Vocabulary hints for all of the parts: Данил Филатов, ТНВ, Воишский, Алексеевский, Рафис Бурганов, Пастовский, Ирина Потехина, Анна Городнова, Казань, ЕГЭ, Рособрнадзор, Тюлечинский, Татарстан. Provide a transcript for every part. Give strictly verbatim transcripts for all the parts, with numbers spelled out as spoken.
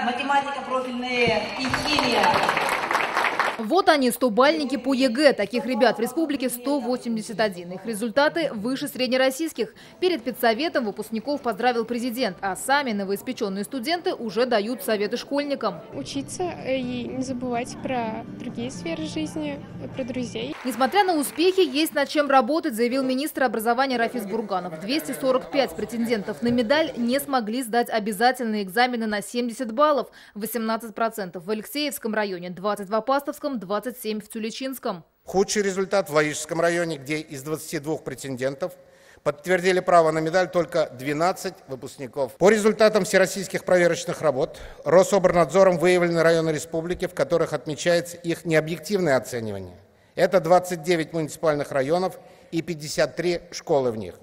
Математика профильная и химия. Вот они, стобальники по ЕГЭ. Таких ребят в республике сто восемьдесят один. Их результаты выше среднероссийских. Перед педсоветом выпускников поздравил президент, а сами новоиспеченные студенты уже дают советы школьникам. Учиться и не забывать про другие сферы жизни, про друзей. Несмотря на успехи, есть над чем работать, заявил министр образования Рафис Бурганов. двести сорок пять претендентов на медаль не смогли сдать обязательные экзамены на семьдесят баллов. восемнадцать процентов в Алексеевском районе, двадцать два в Пастовском, двадцать семь в Тюлечинском. Худший результат в Воишском районе, где из двадцати двух претендентов подтвердили право на медаль только двенадцать выпускников. По результатам всероссийских проверочных работ Рособрнадзором выявлены районы республики, в которых отмечается их необъективное оценивание. Это двадцать девять муниципальных районов и пятьдесят три школы в них.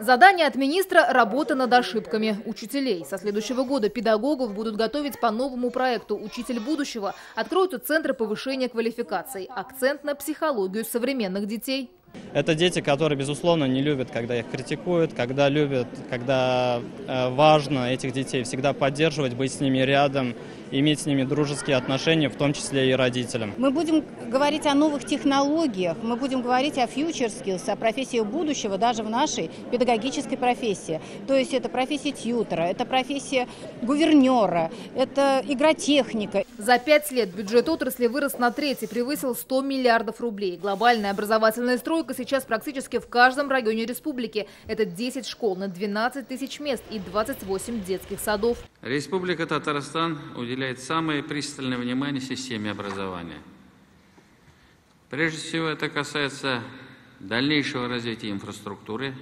Задание от министра – работа над ошибками учителей. Со следующего года педагогов будут готовить по новому проекту «Учитель будущего». Откроются центры повышения квалификаций. Акцент на психологию современных детей. Это дети, которые, безусловно, не любят, когда их критикуют, когда любят, когда важно этих детей всегда поддерживать, быть с ними рядом, иметь с ними дружеские отношения, в том числе и родителям. Мы будем говорить о новых технологиях, мы будем говорить о future skills, о профессии будущего даже в нашей педагогической профессии. То есть это профессия тьютера, это профессия гувернера, это игротехника. За пять лет бюджет отрасли вырос на треть и превысил сто миллиардов рублей. Глобальная образовательная стройка сейчас практически в каждом районе республики. Это десять школ на двенадцать тысяч мест и двадцать восемь детских садов. Республика Татарстан уделяет самое пристальное внимание системе образования. Прежде всего, это касается дальнейшего развития инфраструктуры,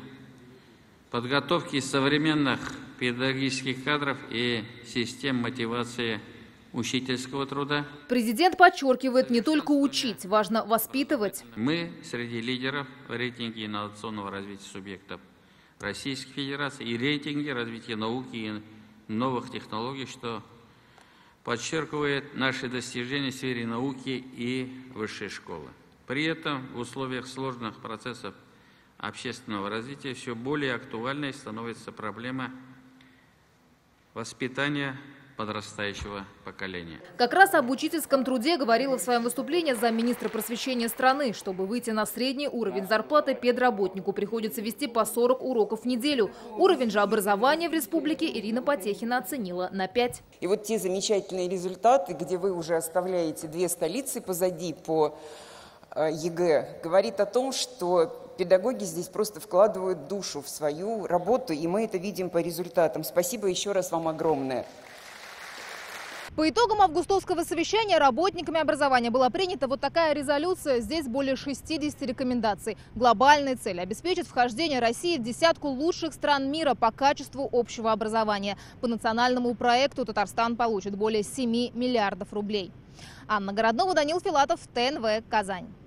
подготовки современных педагогических кадров и систем мотивации учительского труда. Президент подчеркивает, не только учить, важно воспитывать. Мы среди лидеров в рейтинге инновационного развития субъектов Российской Федерации и рейтинге развития науки и новых технологий, что подчеркивает наши достижения в сфере науки и высшей школы. При этом в условиях сложных процессов общественного развития все более актуальной становится проблема воспитания подрастающего поколения. Как раз об учительском труде говорила в своем выступлении замминистра просвещения страны. Чтобы выйти на средний уровень зарплаты, педработнику приходится вести по сорок уроков в неделю. Уровень же образования в республике Ирина Потехина оценила на пять. И вот те замечательные результаты, где вы уже оставляете две столицы позади по ЕГЭ, говорит о том, что педагоги здесь просто вкладывают душу в свою работу, и мы это видим по результатам. Спасибо еще раз вам огромное. По итогам августовского совещания работниками образования была принята вот такая резолюция. Здесь более шестидесяти рекомендаций. Глобальная цель – обеспечить вхождение России в десятку лучших стран мира по качеству общего образования. По национальному проекту Татарстан получит более семи миллиардов рублей. Анна Городнова, Данил Филатов, ТНВ, Казань.